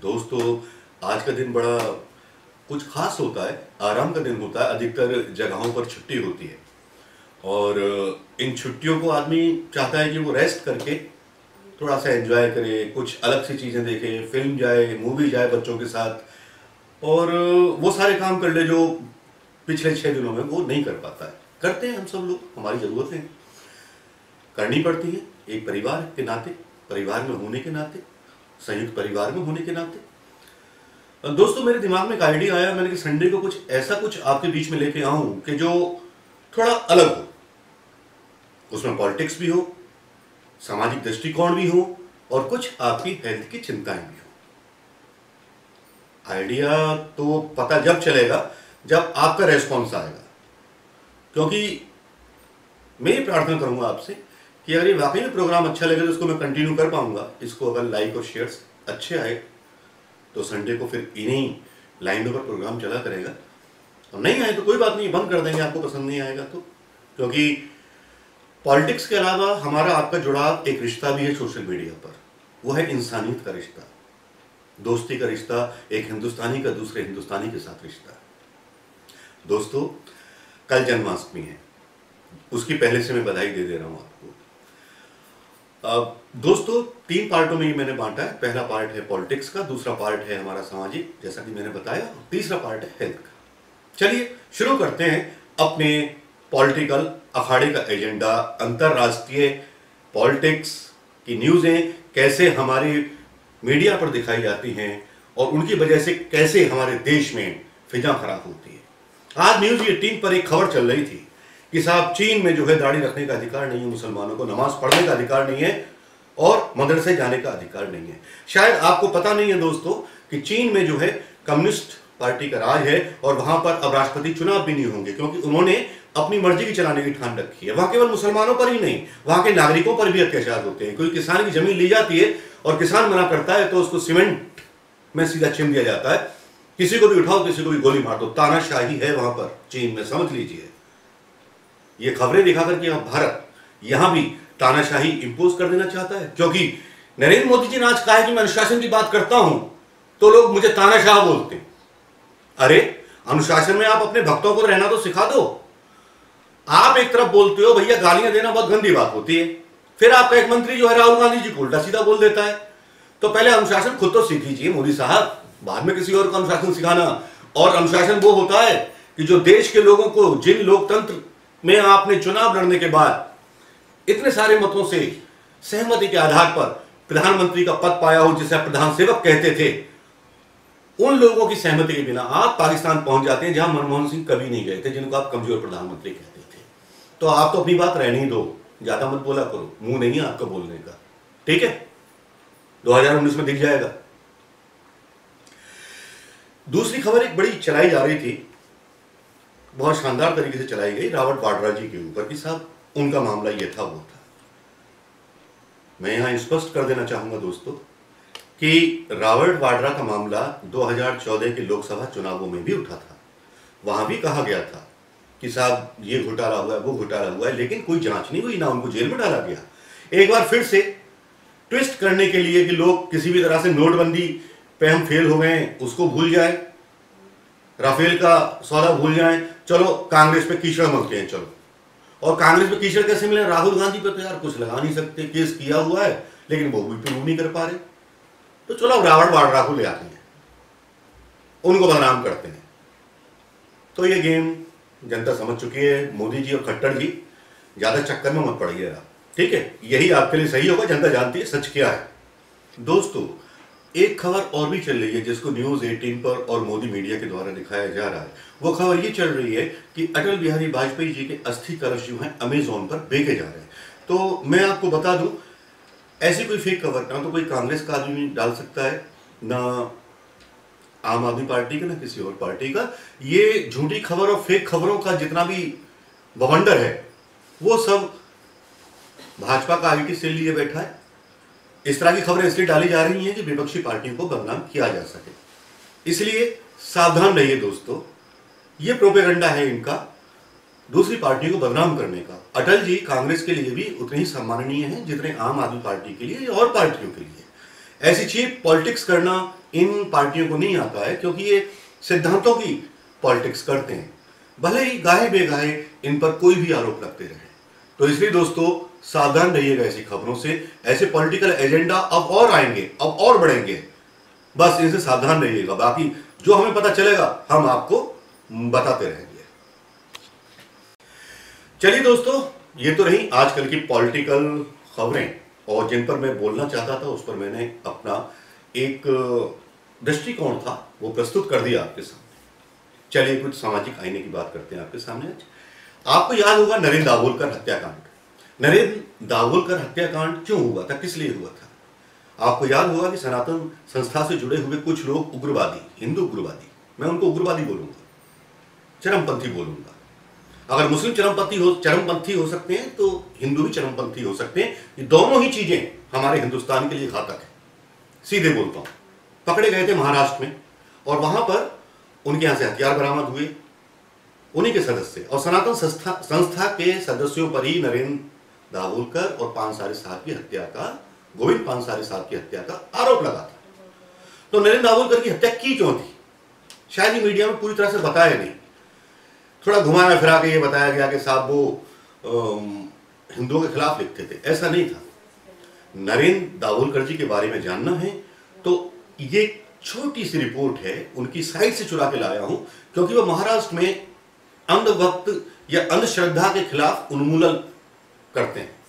दोस्तों, आज का दिन बड़ा कुछ खास होता है, आराम का दिन होता है। अधिकतर जगहों पर छुट्टी होती है और इन छुट्टियों को आदमी चाहता है कि वो रेस्ट करके थोड़ा सा एंजॉय करे, कुछ अलग सी चीज़ें देखे, फिल्म जाए, मूवी जाए बच्चों के साथ और वो सारे काम कर ले जो पिछले 6 दिनों में वो नहीं कर पाता है। करते हैं हम सब लोग, हमारी ज़रूरतें करनी पड़ती है। एक परिवार के नाते, परिवार में होने के नाते, संयुक्त परिवार में होने के नाते। दोस्तों, मेरे दिमाग में एक आइडिया आया, मैंने कि संडे को कुछ ऐसा कुछ आपके बीच में लेके आऊं कि जो थोड़ा अलग हो, उसमें पॉलिटिक्स भी हो, सामाजिक दृष्टिकोण भी हो और कुछ आपकी हेल्थ की चिंताएं भी हो। आइडिया तो पता जब चलेगा जब आपका रेस्पॉन्स आएगा, क्योंकि मैं ये प्रार्थना करूंगा आपसे कि अगर ये वाकई में प्रोग्राम अच्छा लगेगा तो इसको मैं कंटिन्यू कर पाऊंगा। इसको अगर लाइक और शेयर्स अच्छे आए तो संडे को फिर इन्हीं लाइनों पर प्रोग्राम चला करेगा और नहीं आए तो कोई बात नहीं, बंद कर देंगे। आपको पसंद नहीं आएगा तो, क्योंकि पॉलिटिक्स के अलावा हमारा आपका जुड़ाव एक रिश्ता भी है सोशल मीडिया पर, वो है इंसानियत का रिश्ता, दोस्ती का रिश्ता, एक हिंदुस्तानी का दूसरे हिंदुस्तानी के साथ रिश्ता। दोस्तों, कल जन्माष्टमी है, उसकी पहले से मैं बधाई दे रहा हूँ आपको। दोस्तों, 3 पार्टों में ये मैंने बांटा है। पहला पार्ट है पॉलिटिक्स का, दूसरा पार्ट है हमारा सामाजिक, जैसा कि मैंने बताया, और तीसरा पार्ट है हेल्थ का। चलिए शुरू करते हैं अपने पॉलिटिकल अखाड़े का एजेंडा, अंतर्राष्ट्रीय पॉलिटिक्स की न्यूज़ें कैसे हमारे मीडिया पर दिखाई जाती हैं और उनकी वजह से कैसे हमारे देश में फिजा खराब होती है। आज न्यूज़ 18 पर एक खबर चल रही थी कि साहब चीन में जो है दाढ़ी रखने का अधिकार नहीं है, मुसलमानों को नमाज पढ़ने का अधिकार नहीं है और मदरसे जाने का अधिकार नहीं है। शायद आपको पता नहीं है दोस्तों कि चीन में जो है कम्युनिस्ट पार्टी का राज है और वहां पर अब राष्ट्रपति चुनाव भी नहीं होंगे, क्योंकि उन्होंने अपनी मर्जी की चलाने की ठान रखी है। वहां केवल मुसलमानों पर ही नहीं, वहां के नागरिकों पर भी अत्याचार होते हैं। कोई किसान की जमीन ली जाती है और किसान मना करता है तो उसको सीमेंट में सीधा चिम दिया जाता है, किसी को भी उठाओ, किसी को भी गोली मार दो। तानाशाही है वहां पर चीन में, समझ लीजिए। ये खबरें दिखाकर कि भारत यहां भी तानाशाही इंपोज कर देना चाहता है, क्योंकि नरेंद्र मोदी जी ने आज कहा है कि मैं अनुशासन की बात करता हूं तो लोग मुझे तानाशाह बोलते हैं। अरे, अनुशासन में आप अपने भक्तों को रहना तो सिखा दो। आप एक तरफ बोलते हो भैया गालियां देना बहुत गंदी बात होती है, फिर आपका एक मंत्री जो है राहुल गांधी जी को उल्टा सीधा बोल देता है। तो पहले अनुशासन खुद तो सीख लीजिए मोदी साहब, बाद में किसी और को अनुशासन सिखाना। और अनुशासन वो होता है कि जो देश के लोगों को, जिन लोकतंत्र में आपने चुनाव लड़ने के बाद इतने सारे मतों से सहमति के आधार पर प्रधानमंत्री का पद पाया हो, जिसे प्रधान सेवक कहते थे, उन लोगों की सहमति के बिना आप पाकिस्तान पहुंच जाते हैं, जहां मनमोहन सिंह कभी नहीं गए थे, जिनको आप कमजोर प्रधानमंत्री कहते थे। तो आप तो अपनी बात रहने दो, ज्यादा मत बोला करो, मुंह नहीं है आपका बोलने का, ठीक है? 2019 में दिख जाएगा। दूसरी खबर एक बड़ी चलाई जा रही थी, बहुत शानदार तरीके से चलाई गई, रॉबर्ट वाड्रा जी के ऊपर कि साहब उनका मामला यह था वो था। मैं यहाँ स्पष्ट कर देना चाहूंगा दोस्तों कि रॉबर्ट वाड्रा का मामला 2014 के लोकसभा चुनावों में भी उठा था। वहां भी कहा गया था कि साहब ये घोटाला हुआ है, वो घोटाला हुआ है, लेकिन कोई जांच नहीं हुई, ना उनको जेल में डाला गया। एक बार फिर से ट्विस्ट करने के लिए कि लोग किसी भी तरह से नोटबंदी पे हम फेल हो गए उसको भूल जाए, राफेल का सौदा भूल जाए, चलो कांग्रेस पे कीचड़ मलते हैं। चलो, और कांग्रेस पे कीचड़ कैसे मिले? राहुल गांधी पे तो यार कुछ लगा नहीं सकते, केस किया हुआ है लेकिन वो भी प्रूव नहीं कर पा रहे। तो चलो अब रॉबर्ट वाड्रा को ले आते हैं, उनको बदनाम करते हैं। तो ये गेम जनता समझ चुकी है। मोदी जी और खट्टर जी, ज्यादा चक्कर में मत पड़िएगा, ठीक है? यही आपके लिए सही होगा। जनता जानती है सच क्या है। दोस्तों, एक खबर और भी चल रही है, जिसको न्यूज़ 18 पर और मोदी मीडिया के द्वारा दिखाया जा रहा है। वो खबर ये चल रही है कि अटल बिहारी वाजपेयी जी के अस्थि कलश जो हैं अमेज़ॉन पर बेचे जा रहे हैं। तो मैं आपको बता दूं, ऐसी कोई फेक खबर ना तो कोई कांग्रेस का आदमी डाल सकता है, ना आम आदमी पार्टी का, ना किसी और पार्टी का। ये झूठी खबर और फेक खबरों का जितना भी बवंडर है वो सब भाजपा का आगे किस लिए बैठा है। इस तरह की खबरें इसलिए डाली जा रही हैं कि विपक्षी पार्टियों को बदनाम किया जा सके। इसलिए सावधान रहिए दोस्तों, ये प्रोपेगेंडा है इनका, दूसरी पार्टी को बदनाम करने का। अटल जी कांग्रेस के लिए भी उतने ही सम्माननीय हैं जितने आम आदमी पार्टी के लिए और पार्टियों के लिए। ऐसी चीप पॉलिटिक्स करना इन पार्टियों को नहीं आता है, क्योंकि ये सिद्धांतों की पॉलिटिक्स करते हैं, भले ही गाहे बेगाहे इन पर कोई भी आरोप लगते रहे। तो इसलिए दोस्तों सावधान रहिएगा ऐसी खबरों से। ऐसे पॉलिटिकल एजेंडा अब और आएंगे, अब और बढ़ेंगे, बस इनसे सावधान रहिएगा। बाकी जो हमें पता चलेगा हम आपको बताते रहेंगे। चलिए दोस्तों, ये तो रही आजकल की पॉलिटिकल खबरें, और जिन पर मैं बोलना चाहता था उस पर मैंने अपना एक दृष्टिकोण था वो प्रस्तुत कर दिया आपके सामने। चलिए कुछ सामाजिक आईने की बात करते हैं आपके सामने आज। आपको याद होगा नरेंद्र दाभोलकर हत्याकांड। नरेंद्र दाभोलकर हत्याकांड क्यों हुआ था, किस लिए हुआ था? आपको याद होगा कि सनातन संस्था से जुड़े हुए कुछ लोग उग्रवादी, हिंदू उग्रवादी, मैं उनको उग्रवादी बोलूंगा, चरमपंथी बोलूंगा। अगर मुस्लिम चरमपंथी हो सकते हैं तो हिंदू भी चरमपंथी हो सकते हैं। ये दोनों ही चीजें हमारे हिंदुस्तान के लिए घातक है, सीधे बोलता हूँ। पकड़े गए थे महाराष्ट्र में और वहां पर उनके यहां से हथियार बरामद हुए, उन्हीं के सदस्य और सनातन संस्था के सदस्यों पर ही नरेंद्र दाभोलकर और पानसारे साहब की हत्या का, गोविंद पानसारे साहब की हत्या का आरोप लगा था। तो नरेंद्र दाभोलकर की हत्या की क्यों थी, शायद ही मीडिया में पूरी तरह से बताया नहीं। थोड़ा घुमाया फिरा के ये बताया गया कि साहब वो हिंदुओं के खिलाफ लिखते थे, ऐसा नहीं था। नरेंद्र दाभोलकर जी के बारे में जानना है तो ये छोटी सी रिपोर्ट है, उनकी साइट से चुरा के लाया हूं, क्योंकि वह महाराष्ट्र में अंधभक्त या अंधश्रद्धा के खिलाफ उन्मूलन करते हैं।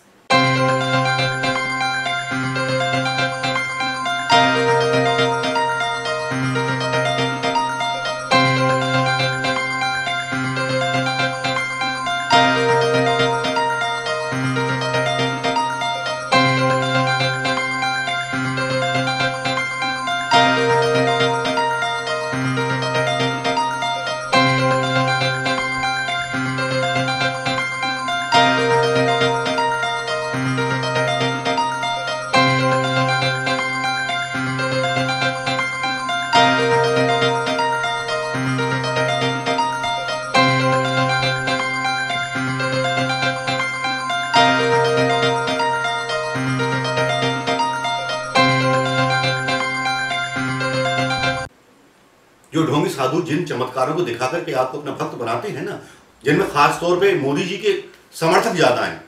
जो ढोंगी साधु जिन चमत्कारों को दिखा करके आपको अपना भक्त बनाते हैं ना, जिनमें खास तौर पे मोदी जी के समर्थक ज्यादा हैं,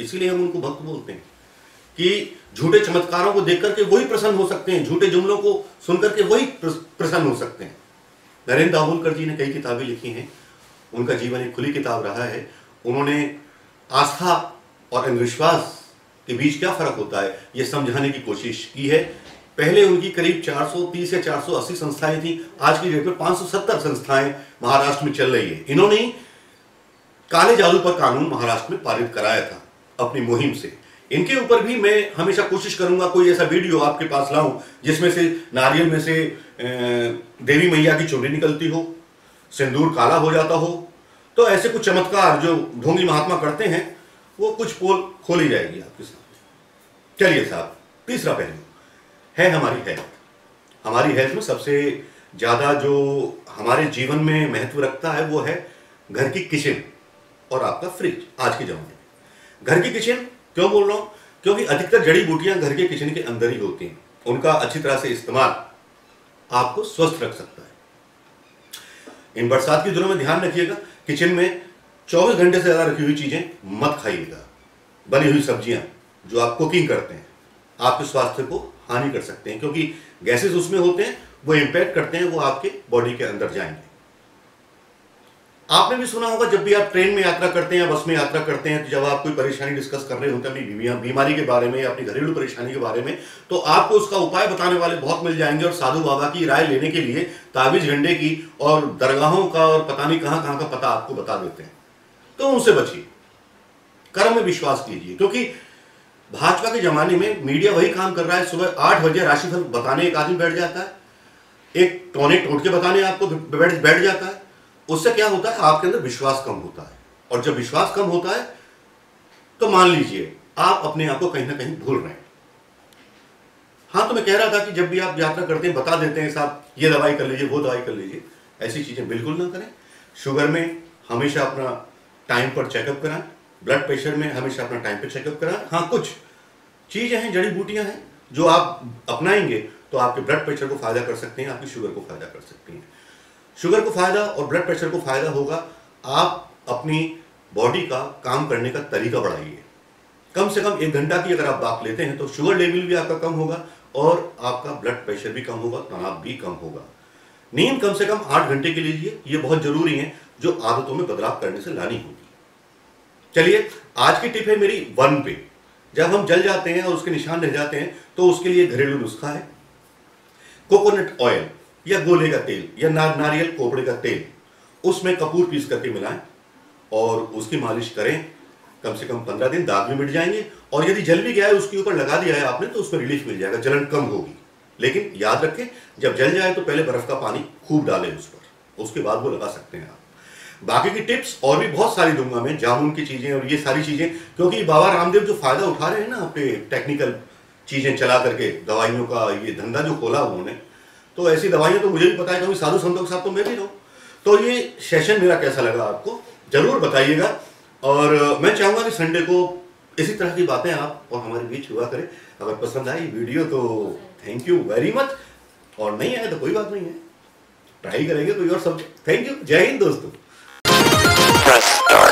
इसीलिए हम उनको भक्त बोलते हैं, कि झूठे चमत्कारों को देख करके वही प्रसन्न हो सकते हैं, झूठे जुमलों को सुन करके वही प्रसन्न हो सकते हैं। नरेंद्र दाभोलकर जी ने कई किताबें लिखी हैं, उनका जीवन एक खुली किताब रहा है। उन्होंने आस्था और अंधविश्वास के बीच क्या फर्क होता है ये समझाने की कोशिश की है। पहले उनकी करीब 430 या 480 संस्थाएं थी, आज की डेट में 570 संस्थाएं महाराष्ट्र में चल रही है। इन्होंने काले जादू पर कानून महाराष्ट्र में पारित कराया था अपनी मुहिम से। इनके ऊपर भी मैं हमेशा कोशिश करूंगा कोई ऐसा वीडियो आपके पास लाऊं जिसमें से नारियल में से देवी मैया की चुनरी निकलती हो, सिंदूर काला हो जाता हो। तो ऐसे कुछ चमत्कार जो ढोंगी महात्मा करते हैं वो कुछ पोल खोली जाएगी आपके सामने। चलिए साहब, तीसरा पहलू है हमारी हेल्थ। हमारी हेल्थ में सबसे ज़्यादा जो हमारे जीवन में महत्व रखता है वो है घर की किचन और आपका फ्रिज। आज के जमाने में घर की किचन क्यों बोल रहा हूँ, क्योंकि अधिकतर जड़ी बूटियाँ घर के किचन के अंदर ही होती हैं। उनका अच्छी तरह से इस्तेमाल आपको स्वस्थ रख सकता है। इन बरसात के दिनों में ध्यान रखिएगा, किचन में 24 घंटे से ज़्यादा रखी हुई चीज़ें मत खाइएगा। बनी हुई सब्जियाँ जो आप कुकिंग करते हैं आपके स्वास्थ्य को हानि कर सकते हैं, क्योंकि गैसेस उसमें होते हैं, वो इंपैक्ट करते हैं, वो आपके बॉडी के अंदर जाएंगे। आपने भी सुना होगा जब भी आप ट्रेन में यात्रा करते हैं या बस में यात्रा करते हैं, तो जब आप कोई परेशानी डिस्कस कर रहे होते हैं अपनी बीमारी के बारे में या अपनी घरेलू परेशानी के बारे में, तो आपको उसका उपाय बताने वाले बहुत मिल जाएंगे। और साधु बाबा की राय लेने के लिए ताबीज झंडे की और दरगाहों का और पता नहीं कहाँ कहाँ का पता आपको बता देते हैं। तो उनसे बचिए, कर्म में विश्वास कीजिए, क्योंकि भाजपा के जमाने में मीडिया वही काम कर रहा है। सुबह 8 बजे राशिफल बताने एक आदमी बैठ जाता है, एक टोने टोट के बताने आपको बैठ जाता है। उससे क्या होता है, आपके अंदर विश्वास कम होता है, और जब विश्वास कम होता है तो मान लीजिए आप अपने आप को कहीं ना कहीं भूल रहे हैं। हाँ, तो मैं कह रहा था कि जब भी आप यात्रा करते हैं बता देते हैं साहब ये दवाई कर लीजिए, वो दवाई कर लीजिए, ऐसी चीजें बिल्कुल ना करें। शुगर में हमेशा अपना टाइम पर चेकअप कराएं, ब्लड प्रेशर में हमेशा अपना टाइम पे चेकअप कराएं। हाँ, कुछ चीज़ें हैं, जड़ी बूटियां हैं जो आप अपनाएंगे तो आपके ब्लड प्रेशर को फ़ायदा कर सकते हैं, आपकी शुगर को फ़ायदा कर सकती हैं। शुगर को फ़ायदा और ब्लड प्रेशर को फ़ायदा होगा, आप अपनी बॉडी का काम करने का तरीका बढ़ाइए। कम से कम 1 घंटा की अगर आप बात लेते हैं तो शुगर लेवल भी आपका कम होगा और आपका ब्लड प्रेशर भी कम होगा, तनाव भी कम होगा। नींद कम से कम 8 घंटे के लीजिए, ये बहुत ज़रूरी है, जो आदतों में बदलाव करने से लानी होगी। चलिए, आज की टिप है मेरी 1 पे। जब हम जल जाते हैं और उसके निशान रह जाते हैं तो उसके लिए घरेलू नुस्खा है कोकोनट ऑयल या गोले का तेल या नारियल कोपड़े का तेल, उसमें कपूर पीस करके मिलाएं और उसकी मालिश करें। कम से कम 15 दिन दाग भी मिट जाएंगे, और यदि जल भी गया है उसके ऊपर लगा दिया है आपने तो उसमें रिलीफ मिल जाएगा, जलन कम होगी। लेकिन याद रखें, जब जल जाए तो पहले बर्फ का पानी खूब डालें उस पर, उसके बाद वो लगा सकते हैं आप। बाकी की टिप्स और भी बहुत सारी दूंगा मैं, जामुन की चीज़ें और ये सारी चीज़ें, क्योंकि बाबा रामदेव जो फ़ायदा उठा रहे हैं ना अपने टेक्निकल चीज़ें चला करके, दवाइयों का ये धंधा जो खोला उन्होंने, तो ऐसी दवाइयाँ तो मुझे भी पता है, क्योंकि साधु संतों के साथ तो मैं भी रहूँ। तो ये सेशन मेरा कैसा लगा आपको ज़रूर बताइएगा, और मैं चाहूँगा कि संडे को इसी तरह की बातें आप और हमारे बीच हुआ करें। अगर पसंद आई वीडियो तो थैंक यू वेरी मच, और नहीं आया तो कोई बात नहीं है, ट्राई करेंगे कोई और सब्जेक्ट। थैंक यू, जय हिंद दोस्तों। Press start.